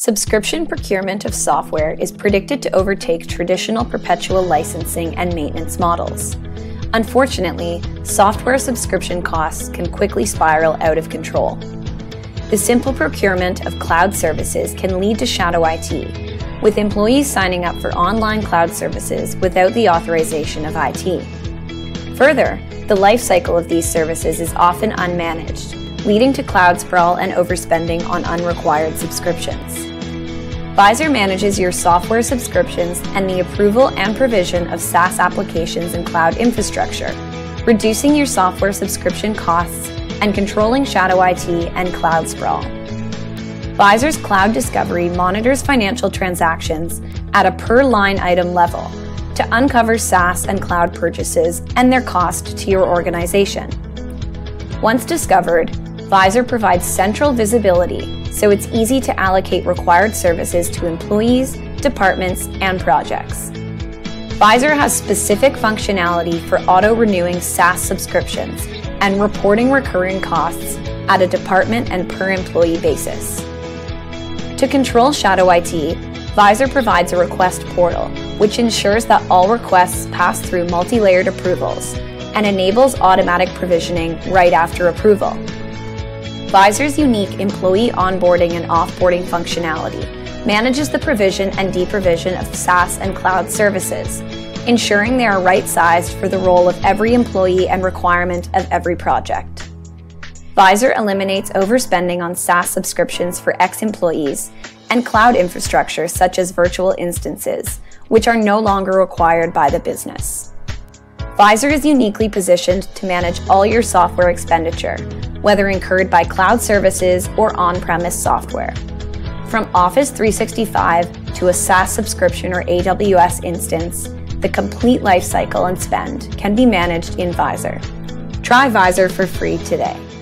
Subscription procurement of software is predicted to overtake traditional perpetual licensing and maintenance models. Unfortunately, software subscription costs can quickly spiral out of control. The simple procurement of cloud services can lead to shadow IT, with employees signing up for online cloud services without the authorization of IT. Further, the lifecycle of these services is often unmanaged, leading to cloud sprawl and overspending on unrequired subscriptions. VIZOR manages your software subscriptions and the approval and provision of SaaS applications and cloud infrastructure, reducing your software subscription costs and controlling shadow IT and cloud sprawl. VIZOR's Cloud Discovery monitors financial transactions at a per-line item level to uncover SaaS and cloud purchases and their cost to your organization. Once discovered, VIZOR provides central visibility, so it's easy to allocate required services to employees, departments, and projects. VIZOR has specific functionality for auto-renewing SaaS subscriptions and reporting recurring costs at a department and per-employee basis. To control shadow IT, VIZOR provides a request portal, which ensures that all requests pass through multi-layered approvals and enables automatic provisioning right after approval. VIZOR's unique employee onboarding and offboarding functionality manages the provision and deprovision of SaaS and cloud services, ensuring they are right-sized for the role of every employee and requirement of every project. VIZOR eliminates overspending on SaaS subscriptions for ex-employees and cloud infrastructure such as virtual instances, which are no longer required by the business. VIZOR is uniquely positioned to manage all your software expenditure, whether incurred by cloud services or on-premise software. From Office 365 to a SaaS subscription or AWS instance, the complete lifecycle and spend can be managed in VIZOR. Try VIZOR for free today.